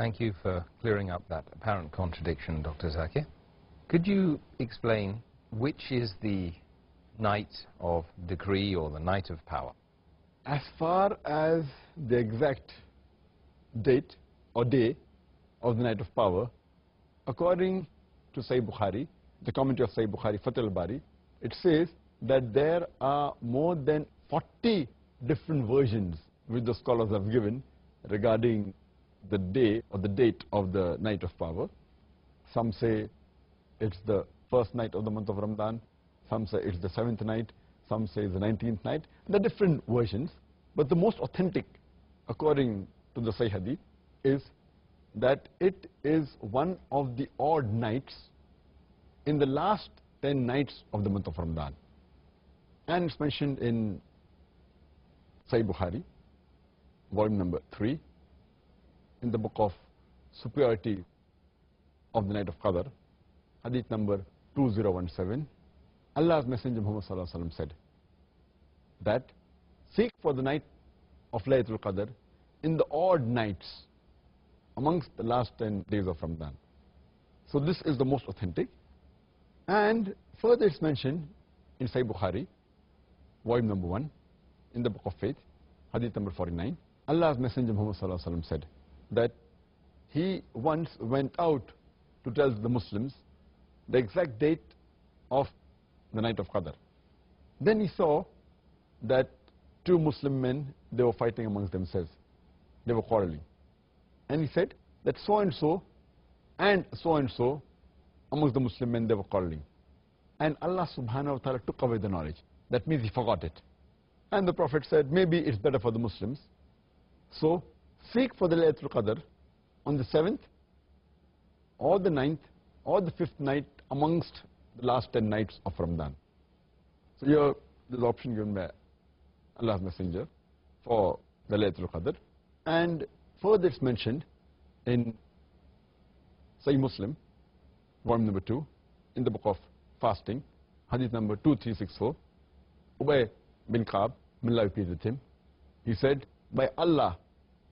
Thank you for clearing up that apparent contradiction, Dr. Zakir. Could you explain which is the night of decree or the night of power? As far as the exact date or day of the night of power, according to Sahih Bukhari, the commentary of Sahih Bukhari, Fath al Bari, it says that there are more than 40 different versions which the scholars have given regarding the day or the date of the night of power. Some say it's the first night of the month of Ramadan, some say it's the 7th night, some say it's the 19th night. There are different versions, but the most authentic, according to the Sahih Hadith, is that it is one of the odd nights in the last 10 nights of the month of Ramadan. And it's mentioned in Sahih Bukhari, volume number 3, in the book of Superiority of the Night of Qadr, Hadith number 2017, Allah's Messenger Muhammad sallallahu alaihi wasallam said that seek for the night of Laylatul Qadr in the odd nights amongst the last 10 days of Ramadan. So this is the most authentic. And further it's mentioned in Sahih Bukhari, volume number 1, in the book of faith, Hadith number 49, Allah's Messenger Muhammad sallallahu alaihi wasallam said that he once went out to tell the Muslims the exact date of the night of Qadr. Then he saw that two Muslim men, they were fighting amongst themselves. They were quarreling. And he said that so-and-so and so-and-so amongst the Muslim men, they were quarreling. And Allah subhanahu wa ta'ala took away the knowledge. That means he forgot it. And the Prophet said, maybe it's better for the Muslims. So seek for the Laylatul Qadr on the 7th or the 9th or the 5th night amongst the last 10 nights of Ramadan. So here there's option given by Allah's Messenger for the Laylatul Qadr. And further it's mentioned in Sahih Muslim, volume number 2, in the book of fasting, Hadith number 2364, Ubay bin Qaab, may Allah be pleased with him, he said, by Allah,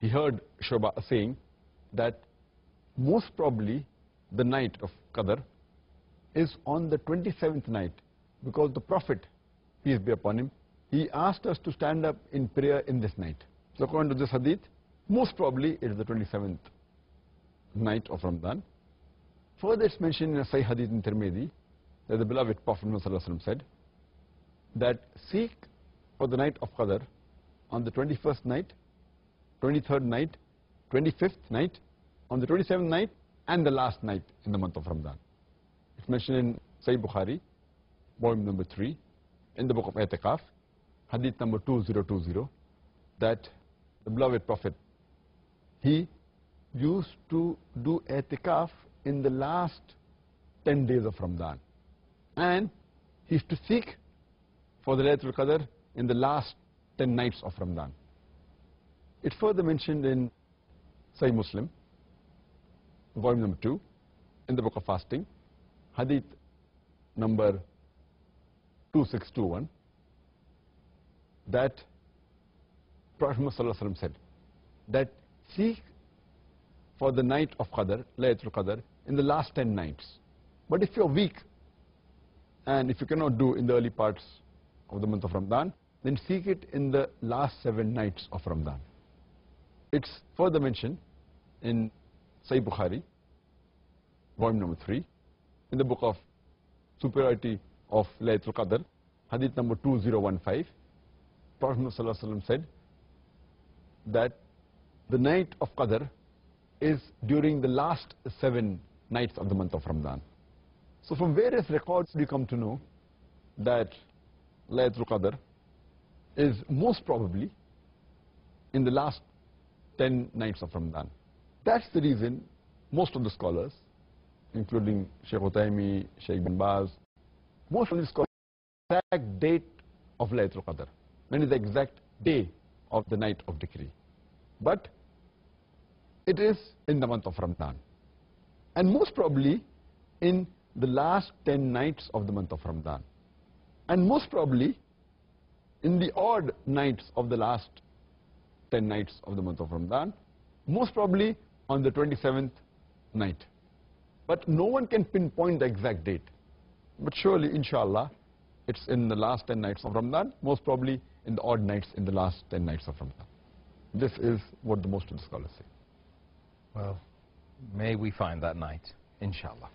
he heard Shu'ba saying that most probably the night of Qadr is on the 27th night, because the Prophet, peace be upon him, he asked us to stand up in prayer in this night. So according to this hadith, most probably it is the 27th night of Ramadan. Further it's mentioned in a Sahih Hadith in Tirmidhi that the beloved Prophet Muhammad said that seek for the night of Qadr on the 21st night, 23rd night, 25th night, on the 27th night and the last night in the month of Ramadan. It's mentioned in Sahih Bukhari, volume number 3, in the book of Aitikaaf, Hadith number 2020, that the beloved Prophet, he used to do Aitikaaf in the last 10 days of Ramadan. And he used to seek for the Laylatul Qadr in the last 10 nights of Ramadan. It's further mentioned in Sahih Muslim, volume number 2, in the book of fasting, Hadith number 2621, that Prophet Muhammad said that seek for the night of Qadr, Laylatul Qadr, in the last 10 nights. But if you're weak and if you cannot do in the early parts of the month of Ramadan, then seek it in the last 7 nights of Ramadan. It's further mentioned in Sahih Bukhari, volume number 3, in the book of Superiority of Laylatul Qadr, Hadith number 2015, Prophet ﷺ said that the night of Qadr is during the last 7 nights of the month of Ramadan. So from various records we come to know that Laylatul Qadr is most probably in the last 10 nights of Ramadan. That's the reason most of the scholars, including Shaykh Uthaymeen, Sheikh bin Baz, most of the scholars the exact date of Laylatul Qadr, when is the exact day of the night of decree. But it is in the month of Ramadan, and most probably in the last 10 nights of the month of Ramadan, and most probably in the odd nights of the last 10 nights of the month of Ramadan, most probably on the 27th night. But no one can pinpoint the exact date. But surely, inshallah, it's in the last 10 nights of Ramadan, most probably in the odd nights in the last 10 nights of Ramadan. This is what the most of the scholars say. Well, may we find that night, inshallah.